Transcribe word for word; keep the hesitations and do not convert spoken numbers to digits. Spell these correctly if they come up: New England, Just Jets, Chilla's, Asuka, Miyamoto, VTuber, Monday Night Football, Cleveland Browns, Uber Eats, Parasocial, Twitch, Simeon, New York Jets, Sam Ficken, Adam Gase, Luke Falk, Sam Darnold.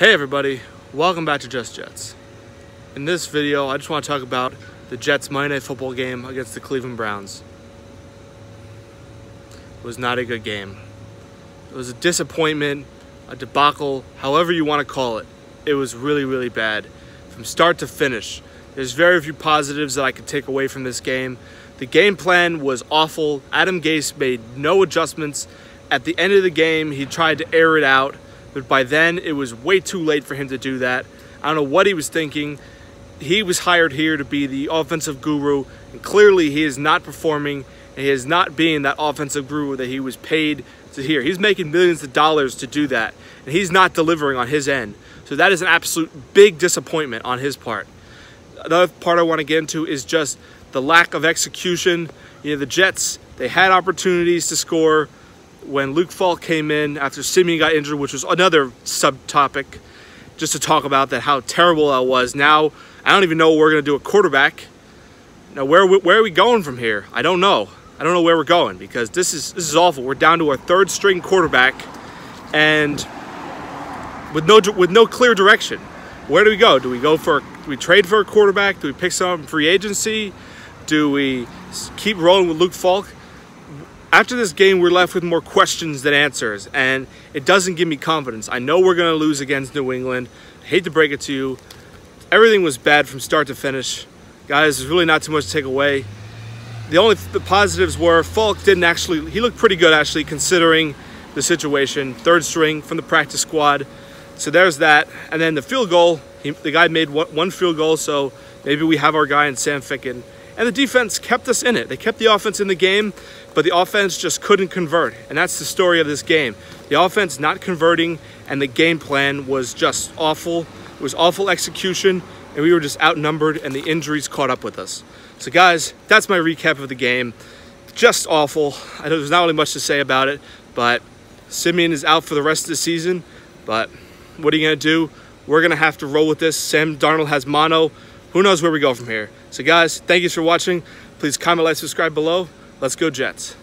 Hey everybody, welcome back to Just Jets. In this video, I just want to talk about the Jets' Monday Night Football game against the Cleveland Browns. It was not a good game. It was a disappointment, a debacle, however you want to call it. It was really, really bad. From start to finish, there's very few positives that I could take away from this game. The game plan was awful. Adam Gase made no adjustments. At the end of the game, he tried to air it out. But by then, it was way too late for him to do that. I don't know what he was thinking. He was hired here to be the offensive guru, and clearly he is not performing, and he is not being that offensive guru that he was paid to hear. He's making millions of dollars to do that, and he's not delivering on his end. So that is an absolute big disappointment on his part. Another part I want to get into is just the lack of execution. You know, the Jets, they had opportunities to score. When Luke Falk came in after Simeon got injured, which was another subtopic just to talk about that, how terrible that was. Now, I don't even know what we're going to do at quarterback. Now, where, where are we going from here? I don't know. I don't know where we're going because this is, this is awful. We're down to our third string quarterback and with no, with no clear direction. Where do we go? Do we go for, do we trade for a quarterback? Do we pick some free agency? Do we keep rolling with Luke Falk? After this game, we're left with more questions than answers, and it doesn't give me confidence. I know we're going to lose against New England. I hate to break it to you. Everything was bad from start to finish. Guys, there's really not too much to take away. The only the positives were Falk didn't actually – he looked pretty good, actually, considering the situation. Third string from the practice squad. So there's that. And then the field goal, he, the guy made one, one field goal, so maybe we have our guy in Sam Ficken. And the defense kept us in it. They kept the offense in the game, but the offense just couldn't convert. And that's the story of this game. The offense not converting, and the game plan was just awful. It was awful execution, and we were just outnumbered, and the injuries caught up with us. So, guys, that's my recap of the game. Just awful. I know there's not really much to say about it, but Simeon is out for the rest of the season. But what are you going to do? We're going to have to roll with this. Sam Darnold has mono. Who knows where we go from here? So guys, thank you for watching. Please comment, like, subscribe below. Let's go Jets.